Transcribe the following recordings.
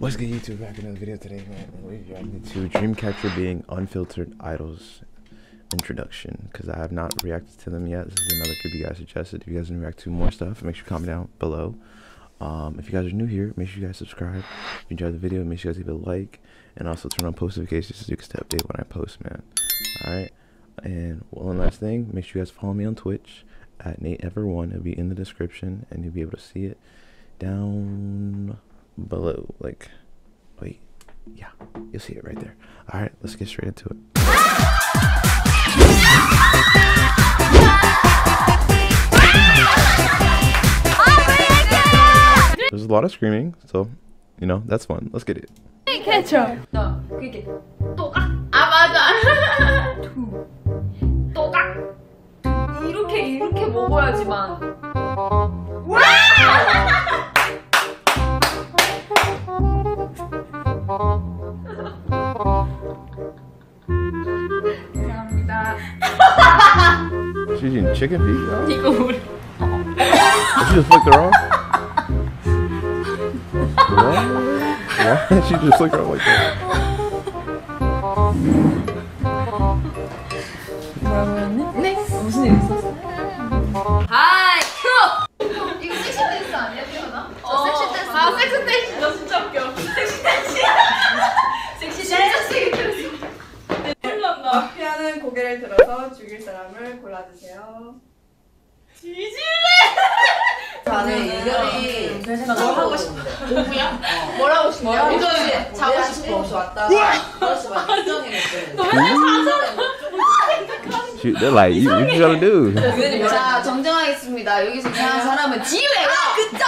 What's good, YouTube? Back in another video today, man. We're reacting to Dreamcatcher being unfiltered idols introduction because I have not reacted to them yet. This is another group you guys suggested. If you guys want to react to more stuff, make sure you comment down below. If you guys are new here, make sure you guys subscribe. If you enjoyed the video, make sure you guys give it a like and also turn on post notifications so you can stay updated when I post, man. All right. And one last thing, make sure you guys follow me on Twitch at NateEver1. It'll be in the description and you'll be able to see it down below. Like, wait, yeah, you'll see it right there. All right, let's get straight into it. There's a lot of screaming, so you know that's fun. Let's get it. Dreamcatcher. 이렇게 먹어야지만. 감사합니다. She's eating chicken feet. 이거 우리. She just flicked her off. What? She just flicked her off like that. 뭐라고? 네. 무슨 일 있었어? 하이! 이거 섹시 댄스 아니야? 태어나? 섹시 댄스. 아, 섹시 댄스. 너 진짜 웃겨. 섹시 댄스. 섹시 댄스. 마피아는 고개를 들어서 죽일 사람을 골라주세요. 뒤질래! 나는 이별이 뭘 하고 싶은데? 누구야? 뭘 하고 싶냐? 오전에 자고 싶어. 왔다가 벌써 막 걱정했대. 너 맨날 자잖아. Shoot, they're like, you what you trying to do? 자, 정정하겠습니다. 여기서 이상한 사람은 지우예요. 그쵸?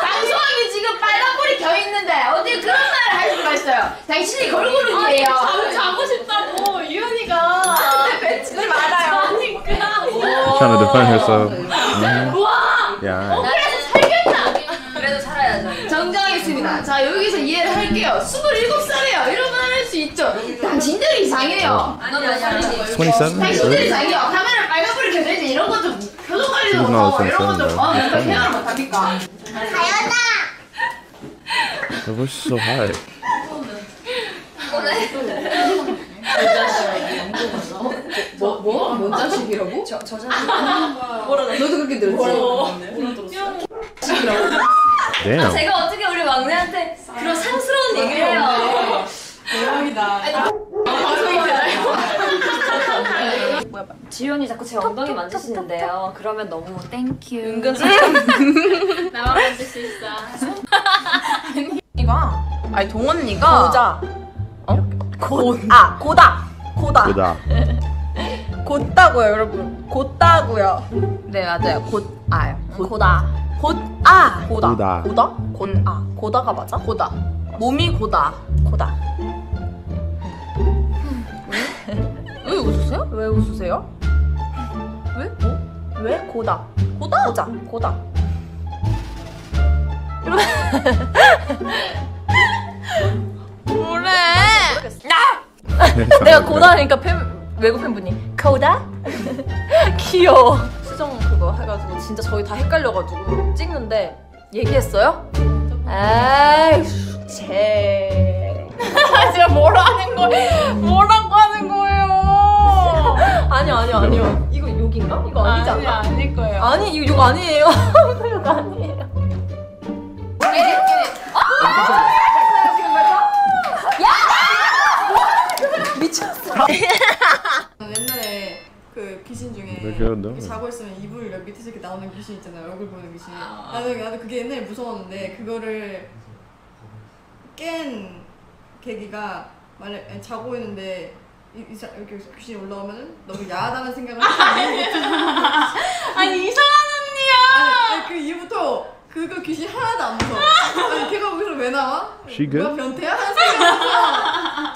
당신이 지금 빨간 불이 겨 있는데 어떻게 그런 말을 할 수가 있어요? 당신이 걸그룹이에요. 자고 싶다고 유연이가. 뱉지를 말아요. Trying to defend herself. 와. 야. 그래서 살겠다. 그래도 살아야죠. 정정하겠습니다. 자, 여기서 이해를 할게요. 27살이에요. 이런 말 할 수 있죠. 당신들이 이상해요. 27? 당신들이 이상해요. 카메라 빨간 불이 켜져 있는데 이런 것도 표정 관리도 못하고 이런 것도 마음껏 헤어를 못합니까? 가연아! That was so hot. 뭐? 뭔 자식이라고? 저 자식 뭐라고? 너도 그렇게 들었지? 뭐라고? 아, 제가 어떻게 우리 막내한테 그런 상스러운 얘기를 해요. 대박이다. 지연이 자꾸 제 엉덩이 만지시는데요. 그러면 너무 땡큐. 은근슬쩍 나만 만질 수 있어. 아니 동원 언니가 고자. 고다. 곧다고요, 여러분. 곧다고요. 네, 맞아요. 곧아요. 고다. 곧아. 고다. 고다? 곧아. 고다가 맞아? 고다. 몸이 고다. 고다. 왜 웃으세요? 왜 웃으세요? 왜? 뭐? 왜? 고다. 고다. 고자. 고다. 뭐래? 내가 고다니까 외국 팬분이 고다? 귀여워. 수정 그거 해가지고 진짜 저희 다 헷갈려가지고 찍는데 얘기했어요? 에이 쟤 진짜 뭐라는 거예요? 뭐라고 하는 거예요? 아니요 이거 욕인가? 이거 아니지 않나? 아닐 거예요. 아니 이거 욕 아니에요. 욕 아니에요. 옛날에 그 귀신 중에 자고 있으면 이불 이렇게 밑에서 이렇게 나오는 귀신 있잖아요. 얼굴 보는 귀신. 나도 그게 옛날에 무서웠는데 그거를 깬 계기가 만약 자고 있는데 이렇게 귀신이 올라오면 너무 야하다는 생각을 아니 이상한 언니야. 아니 그 이후부터 그거 귀신 하나도 안 무서워. 아니 걔가 거기서 왜 나와? 누가 변태야? 하는 생각이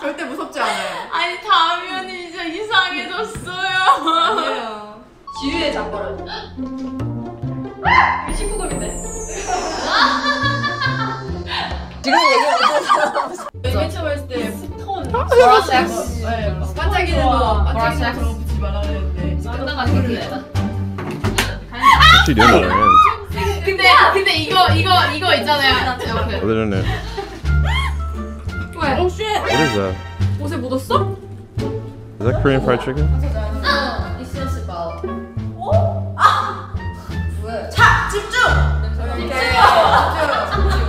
절대 무섭지 않아요. 아니 다면이 이제 이상해졌어요. 아니에요. 지유의 장벌은 신부검인데? 지금 얘기하고 있었어. 처음 했을 때 스톤 와 섹스 반짝이는 거 반짝이는 거 붙이지 말아야 되는데 끝나가지고 그래. 혹시 내가 말하면 근데 이거 있잖아요. shit! What is that? 옷에 묻었어? Is that Korean fried chicken? It's just about. 어? 아! 왜? 자! 집중! 집중!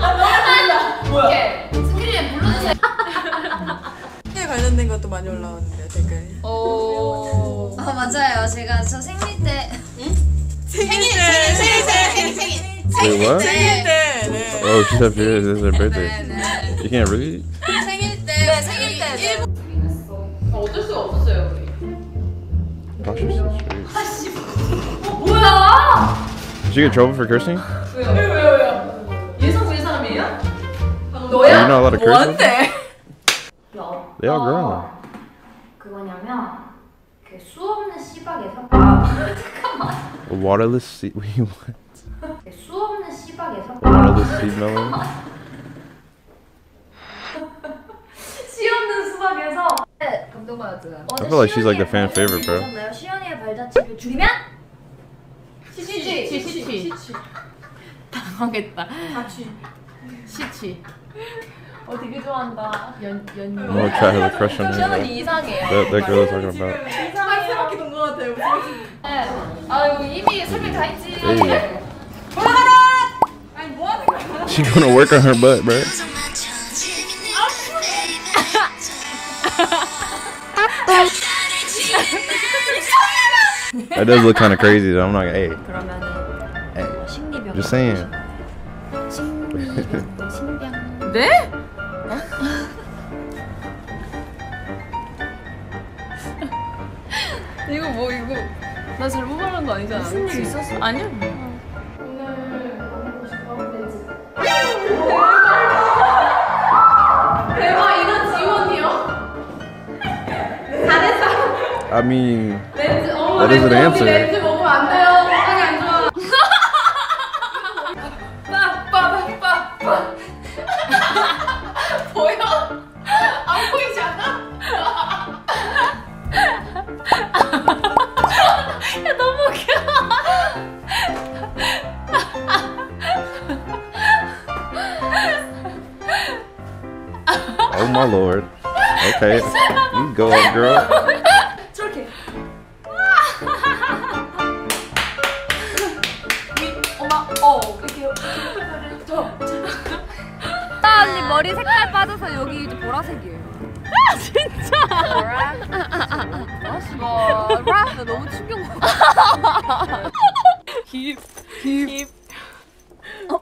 아 너무 뭐야? 스크린에 불러주세요. 생리에 관련된 것도 많이 올라왔는데 댓글. 오. 아 맞아요. 제가 저 생리 때. 응? 생일 때. Wait, what? 생일 때. 네. Oh, she's happy. It's her birthday. 네. You can't read? 생일 때. 네, 생일 때. 어쩔 수가 없었어요 우리. 아씨 뭐야? Did you get trouble for cursing? 왜요? 예상 부인 사람이에요? 너야? 뭔데? They all grown. 그거냐면 그 수없는 시박에서 아 잠깐만. Waterless sea. Wait what? 수없는 시박에서 Waterless sea melon. 씨 없는 수박에서. I feel like she's like the fan favorite, bro. 시연이의 발자취를 줄이면 시치. 당황했다. 시치. 어 되게 좋아한다. 연. Oh, try to have a crush on her. 시연이 이상해. That girl is talking about. 이상하게 생각이 든 것 같아요. 네. 아이고 이미 설명 다 했지. 돌아가라. 아니 뭐 하는 거야? She's gonna work on her butt, bro. That does look kind of crazy though. I'm not gonna. Hey. Just saying. 네? 이거 뭐 이거 나 잘못 말한 거 아니잖아. 무슨 일 있었어? 아니야. 오늘 먹고 싶었는데. 대박 이거 지원이요? 잘했다. I mean. That is an answer. Oh my lord. Okay. You go, girl. 머리 색깔 빠져서 여기 이제 보라색이에요. 아 진짜. 아씨 뭐. 나 너무 충격 먹었어. 힙. 어,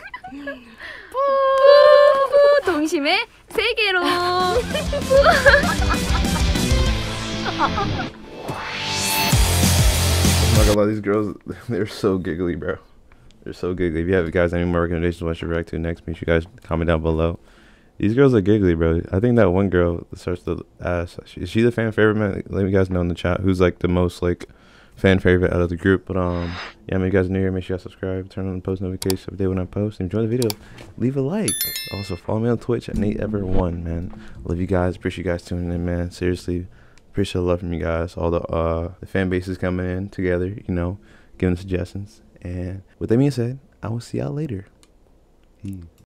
뿌뿌 동심의 세계로. Oh my god, these girls, they're so giggly, bro. They're so giggly. If you have guys any more recommendations what I should react to next, make sure you guys comment down below. These girls are giggly, bro. I think that one girl that starts to ask, is she the fan favorite, man? Let me guys know in the chat who's like the most like fan favorite out of the group. But yeah, if you guys are new here, make sure you guys subscribe, turn on the post notifications every day when I post. Enjoy the video, leave a like. Also follow me on Twitch at NateEver1, man. Love you guys, appreciate you guys tuning in, man. Seriously, appreciate the love from you guys. All the fan bases coming in together, you know, giving suggestions. And with that being said, I will see y'all later.